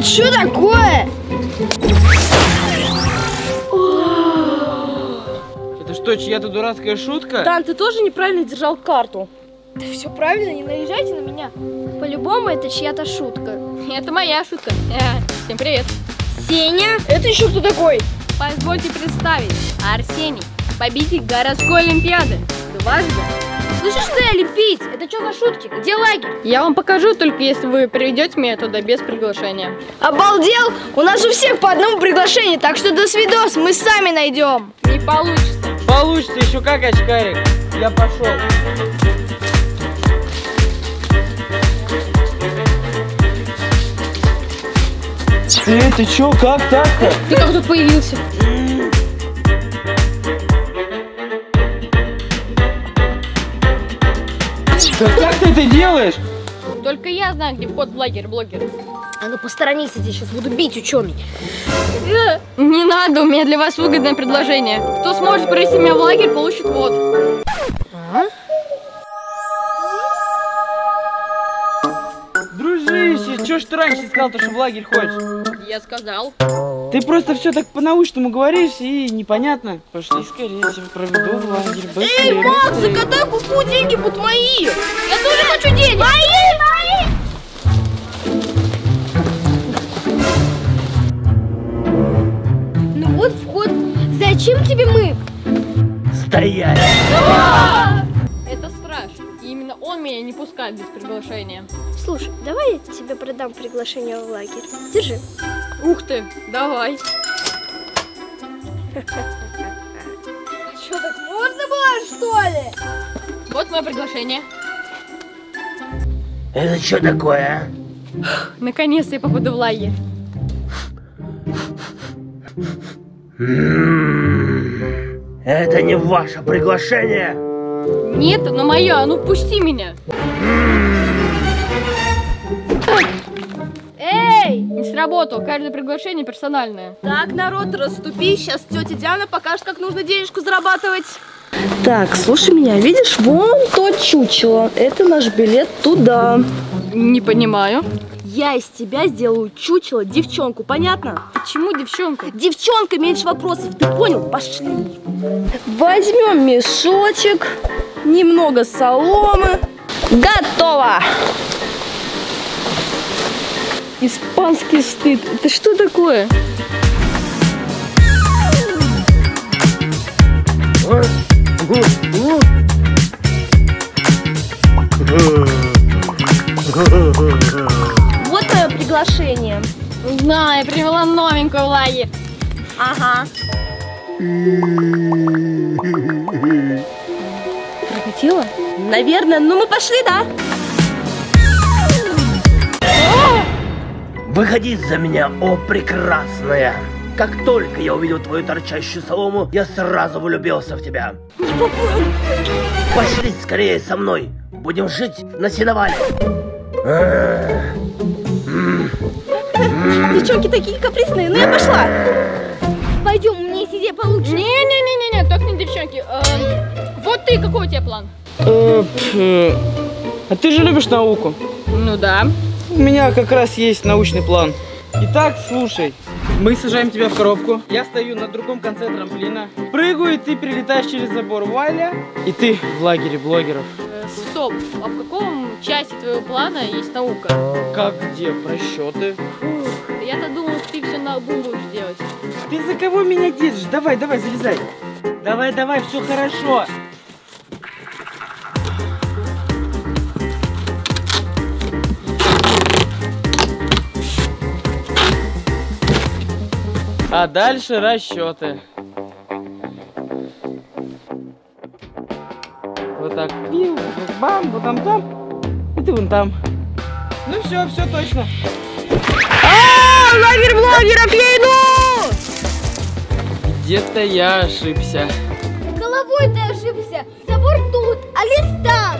Это что такое? Это что, чья-то дурацкая шутка? Дан, ты тоже неправильно держал карту. Да все правильно, не наезжайте на меня. По-любому это чья-то шутка. Это моя шутка. Всем привет. Сеня? Это еще кто такой? Позвольте представить, Арсений, победитель городской олимпиады. Дважды. Слышишь, что я лепить? Это что за шутки? Где лагерь? Я вам покажу, только если вы приведете меня туда без приглашения. Обалдел! У нас у всех по одному приглашению, так что до свидос, мы сами найдем. Не получится. Получится еще как, очкарик. Я пошел. Эй, ты че, как так-то? Ты как тут появился? Да как ты это делаешь? Только я знаю, где вход в лагерь, блогер. А ну посторонись, я сейчас буду бить ученый. Не надо, у меня для вас выгодное предложение. Кто сможет провести меня в лагерь, получит вот. Дружище, чё ж ты раньше сказал, что в лагерь ходишь? Я сказал. Ты просто все так по-научному говоришь и непонятно. Пошли скорее, я проведу в лагерь. Быстрее. Эй, Макс, закатай куку, деньги будут мои. Я тоже хочу денег. Мои! Ну вот вход. Зачем тебе мы? Стоять! Это страж. И именно он меня не пускает без приглашения. Слушай, давай я тебе продам приглашение в лагерь. Держи. Ух ты, давай. Что, так можно было, что ли? Вот мое приглашение. Это что такое, а? Наконец-то я попаду в лагерь. Это не ваше приглашение? Нет, но мое, а ну пусти меня. Не сработал, каждое приглашение персональное. Так, народ, расступи, сейчас тетя Диана покажет, как нужно денежку зарабатывать. Так, слушай меня, видишь, вон то чучело, это наш билет туда. Не понимаю. Я из тебя сделаю чучело, девчонку, понятно? Почему девчонку? Девчонка, меньше вопросов, ты понял? Пошли. Возьмем мешочек, немного соломы. Готово! Испанский стыд. Это что такое? Вот твое приглашение. Знаю, я привела новенькую в лагерь. Ага. Прокатила? Наверное. Ну мы пошли, да? Выходи за меня, о прекрасная! Как только я увидел твою торчащую солому, я сразу влюбился в тебя. Пошли скорее со мной, будем жить на сеновале. Девчонки такие капризные, ну я пошла. Пойдем, мне сидеть получше. Не-не-не-не, только не девчонки. Вот ты, какой у тебя план? А ты же любишь науку? Ну да. У меня как раз есть научный план. Итак, слушай. Мы сажаем тебя в коробку. Я стою на другом конце трамплина. Прыгаю, и ты прилетаешь через забор Валя. И ты в лагере блогеров. Стоп, а в каком части твоего плана есть наука? Как где? Просчеты. Я-то думал, ты все на лбу будешь делать. Ты за кого меня держишь? Давай, давай, залезай. Давай, давай, все хорошо. А дальше расчеты. Вот так. Бам, вот там. И ты вон там. Ну все, все точно. А, лагерь блогеров, я иду! Где-то я ошибся. Головой ты ошибся. Забор тут, а лист там.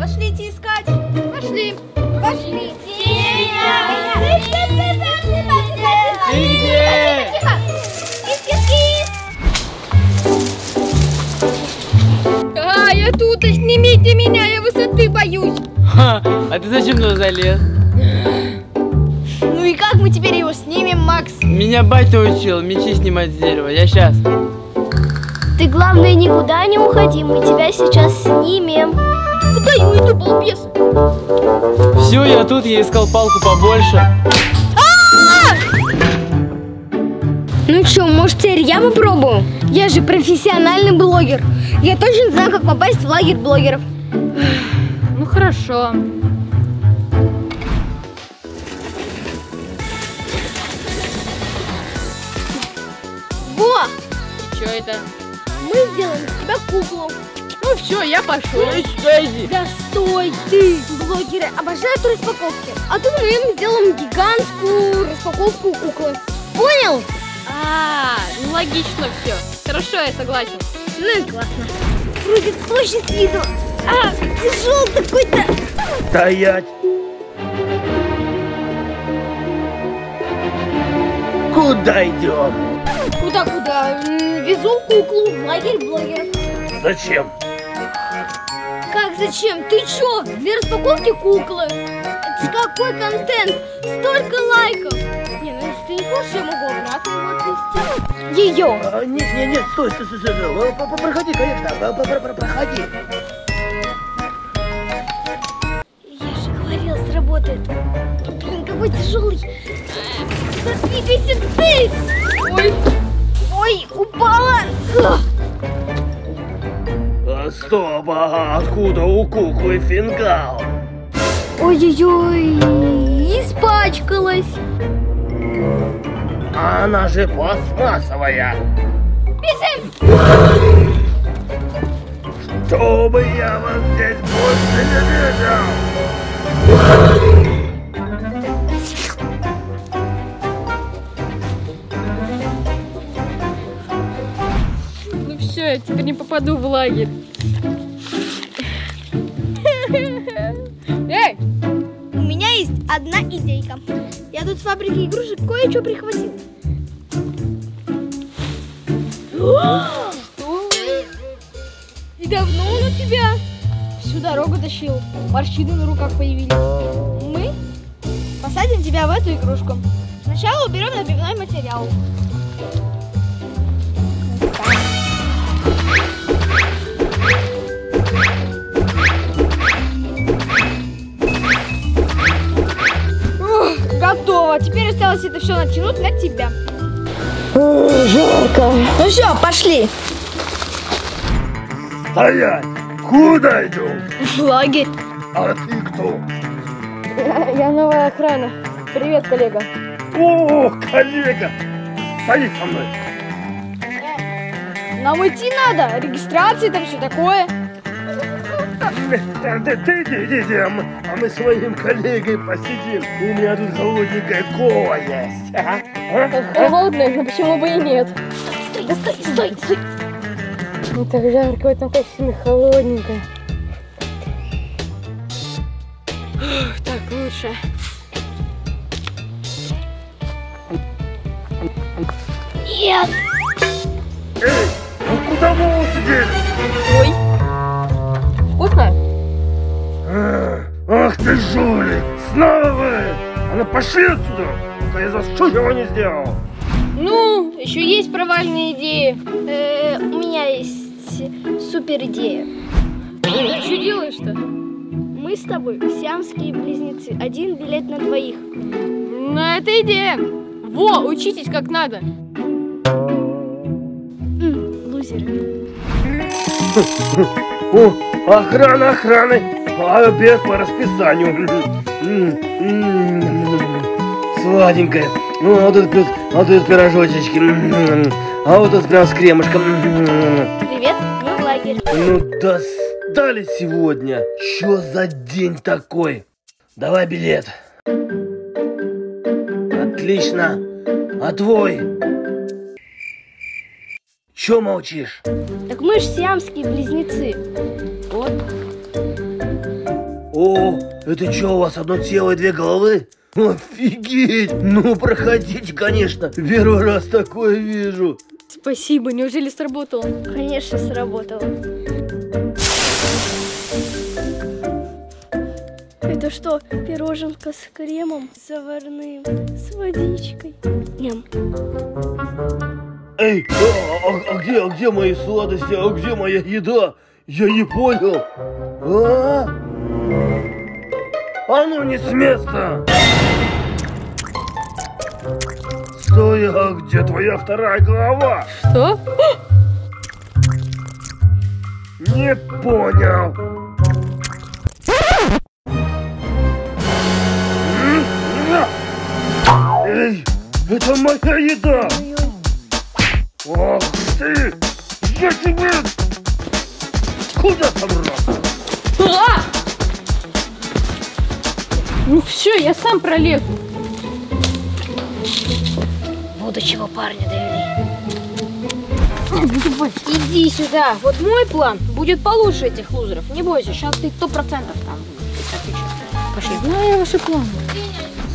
Пошлите искать. Пошли. Пошли. А, я тут, снимите меня, я высоты боюсь. А ты зачем туда залез? Ну и как мы теперь Макс, меня батя учил мечи снимать с дерева, я сейчас. Ты, главное, никуда не уходи, мы тебя сейчас снимем. Куда я уйду, балбес? Все, я тут, я искал палку побольше. Ну что, может, теперь я попробую? Я же профессиональный блогер. Я точно знаю, как попасть в лагерь блогеров. Ну хорошо. Во! Что это? Мы сделаем из тебя куклу. Ну все, я пошел. Стой, иди. Да стой ты! Блогеры обожают распаковки. А тут мы им сделаем гигантскую распаковку куклы. Понял? Ну логично все. Хорошо, я согласен. Ну и классно. Вроде площадь виду. Тяжелый такой-то. Стоять! Куда идем? Куда-куда? Везу куклу в лагерь блогеров. Зачем? Как зачем? Ты чё? Для распаковки куклы. Это какой контент? Столько лайков. Не, ну если ты не хочешь, я могу обратно отвести. Ее. Нет, стой. Проходи, конечно. Проходи. Я же говорила, сработает. Блин, какой тяжелый. Подвигайся ты. Ой, упала. Стоп, а откуда у куклы фингал? Ой-ой-ой, испачкалась. Она же пластмассовая. Бежим! Чтобы я вас здесь больше не видел. Ну все, я теперь не попаду в лагерь. Эй! У меня есть одна идейка. Я тут с фабрики игрушек кое-что прихватил. Что? И давно он у тебя? Всю дорогу тащил. Морщины на руках появились. Мы посадим тебя в эту игрушку. Сначала уберем набивной материал. Готово. Теперь осталось это все натянуть на тебя. Жарко. Ну все, пошли. Стоять! Куда идем? В лагерь. А ты кто? Я новая охрана. Привет, коллега. О, коллега! Садись со мной. Нам идти надо. Регистрации там все такое. Ты иди, а мы своим коллегой посидим. У меня тут холодненькая кола есть. Холодная, но почему бы и нет? Стой. Ну так жарко, это так сильно холодненько. Так лучше. Нет! Эй, ну куда мы усидели? Ой. Вкусно? Ах ты жулик! Снова вы! А ну пошли отсюда! Я за что чего не сделал? Ну, еще есть провальные идеи. У меня есть супер идея. Ты что делаешь-то? Мы с тобой сиамские близнецы. Один билет на двоих. Ну, это идея! Во, учитесь как надо! Лузеры. О, охрана. Обед по расписанию. Сладенькое. Ну, а вот тут пирожочечки. А вот тут прям с кремушком. Привет, мы в лагерь. Ну, достали сегодня. Чё за день такой? Давай билет. Отлично. А твой? Чё молчишь? Так мы ж сиамские близнецы. Вот. О, это чё у вас, одно тело и две головы? Офигеть! Ну, проходите, конечно. Первый раз такое вижу. Спасибо, неужели сработало? Конечно, сработало. Это что, пироженка с кремом заварным, с водичкой? Ням. Эй, а где мои сладости? А где моя еда? Я не понял. А ну не с места! Стой, а где твоя вторая голова? Что? Не понял. Эй, это моя еда! Ах ты! Я тебе... Куда собрался? Туда! Ну все, я сам пролезу. Вот до чего парня довели. Иди сюда. Вот мой план будет получше этих лузеров. Не бойся, сейчас ты 100% там будешь. Пошли. Знаю я ваши планы.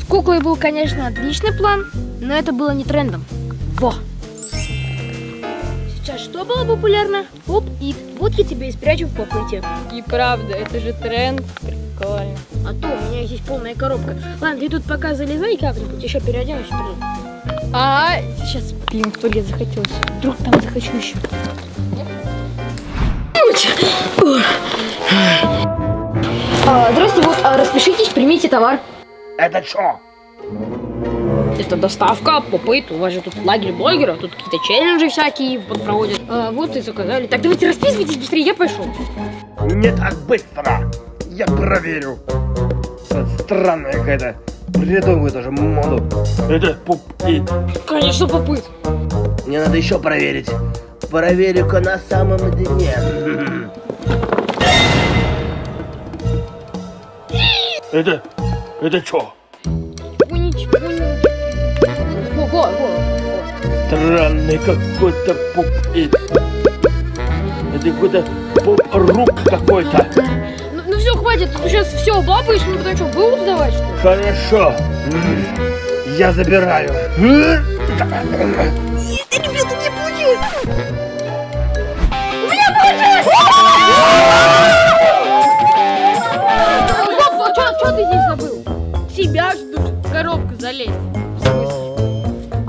Куклой был, конечно, отличный план, но это было не трендом. Во! Сейчас что было популярно? Поп-ит. Вот я тебя и спрячу в поп-ите. И правда, это же тренд. Прикольно. А то у меня здесь полная коробка. Ладно, ты тут пока залезай как-нибудь, еще переоденусь. А сейчас, блин, в туалет захотелось. Вдруг там захочу еще. Здравствуйте, вот распишитесь, примите товар. Это что? Это доставка, попыт. У вас же тут лагерь блогеров, тут какие-то челленджи всякие проводят. Вот и заказали. Так, давайте расписывайтесь быстрее, я пошел. Не так быстро. Я проверю. Странная какая-то. Придумывают даже моду. Это попыт. Конечно, попыт. Мне надо еще проверить. Проверю-ка на самом дне. Это... Это чё? Странный какой-то поп-ит. Это какой-то поп-рук какой-то. Ну все, хватит, ты сейчас все лапаешь, мне потом что, было сдавать, что ли? Хорошо. Я забираю. Ребята, не получилось! У меня получилось! Стоп, а что ты здесь забыл? Тебя ждут, в коробку залезть. А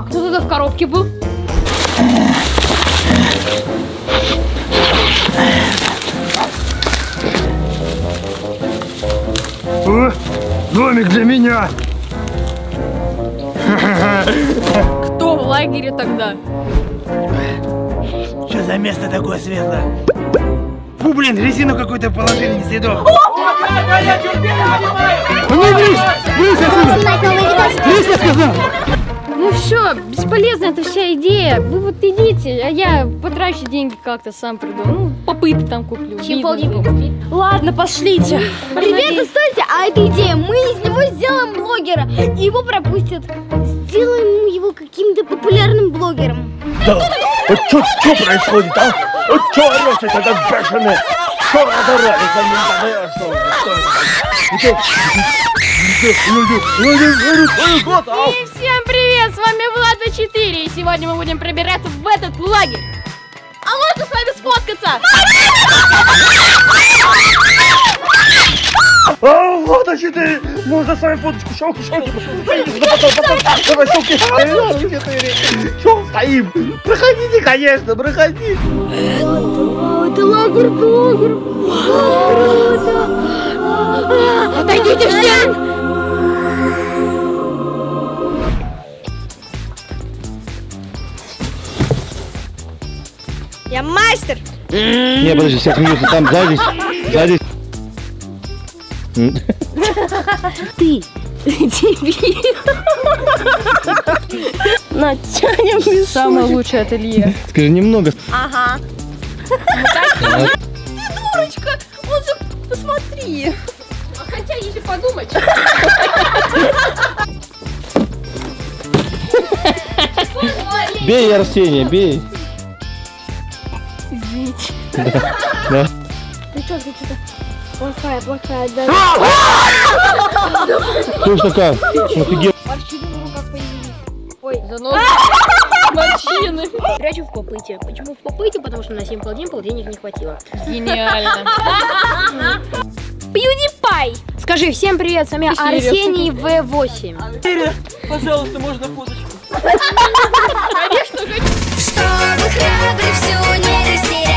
кто тогда в коробке был? О, домик для меня. Кто в лагере тогда? Что за место такое светлое? Фу, блин, резину какую-то положили, не следов. Ну все, бесполезно эта вся идея. Вы вот идите, а я потрачу деньги как-то, сам приду. Ну, попыты там куплю. Ладно, пошлите. Ребята, стойте, а эта идея. Мы из него сделаем блогера. И его пропустят. Сделаем его каким-то популярным блогером. Да, что происходит, а? Что носит этот бешеный? Что И всем привет, с вами Влада 4, и сегодня мы будем пробираться в этот лагерь. А можно с вами сфоткаться? Влада 4, можно с вами фоточку, щелки. Давай, щелки. Чего стоим? Проходите, конечно, проходите. Это лагерь. Отойдите все! Я мастер! Не, подожди, сейчас минуты, там сзади. Ты дебил! Натянем. Самое лучшее ателье. Скажи немного. Ага. Ты дурочка! Он же, посмотри! Хотя, если подумать... Бей, Арсения, бей! Бить! Да. Ты что, ты плохая, да? Кто ж такая? Офигеть! Морщины в руках появились. Ой, за нос. Морщины. Прячу в попыте. Почему в попыте? Потому что на 7 полденек не хватило. Гениально. PewDiePie. Скажи всем привет, с вами Арсений В8. Привет, пожалуйста, можно фоточку? Конечно же. Чтобы храбрый всю не рассеять.